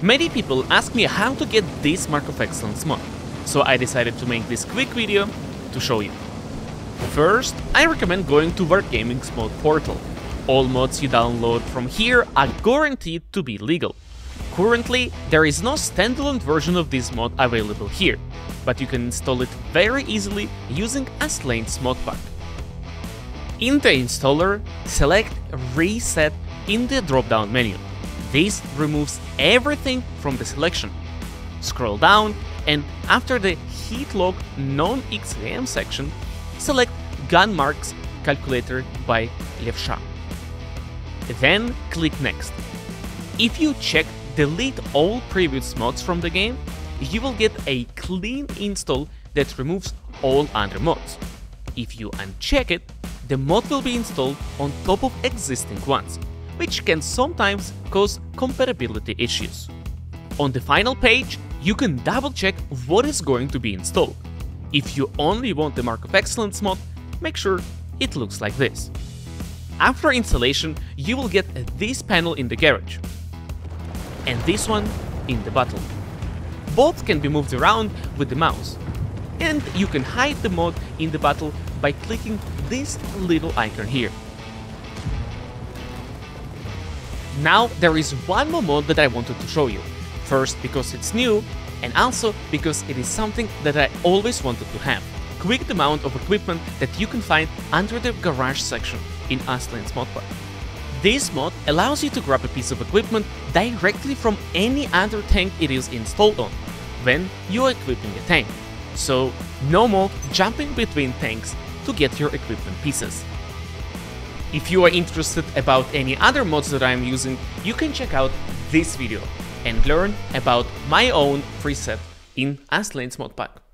Many people ask me how to get this Mark of Excellence mod, so I decided to make this quick video to show you. First, I recommend going to Wargaming's mod portal. All mods you download from here are guaranteed to be legal. Currently, there is no standalone version of this mod available here, but you can install it very easily using Aslain's mod pack. In the installer, select Reset in the drop-down menu. This removes everything from the selection. Scroll down and after the Heat Lock Non-XVM section, select Gun Marks Calculator by Levsha. Then click Next. If you check Delete all previous mods from the game, you will get a clean install that removes all other mods. If you uncheck it, the mod will be installed on top of existing ones, which can sometimes cause compatibility issues. On the final page, you can double check what is going to be installed. If you only want the Mark of Excellence mod, make sure it looks like this. After installation, you will get this panel in the garage and this one in the battle. Both can be moved around with the mouse, and you can hide the mod in the battle by clicking this little icon here. Now there is one more mod that I wanted to show you, first because it's new and also because it is something that I always wanted to have. Quick demand of equipment that you can find under the garage section in Aslain's mod pack. This mod allows you to grab a piece of equipment directly from any other tank it is installed on when you are equipping a tank, so no more jumping between tanks to get your equipment pieces. If you are interested about any other mods that I am using, you can check out this video and learn about my own preset in Aslain's mod pack.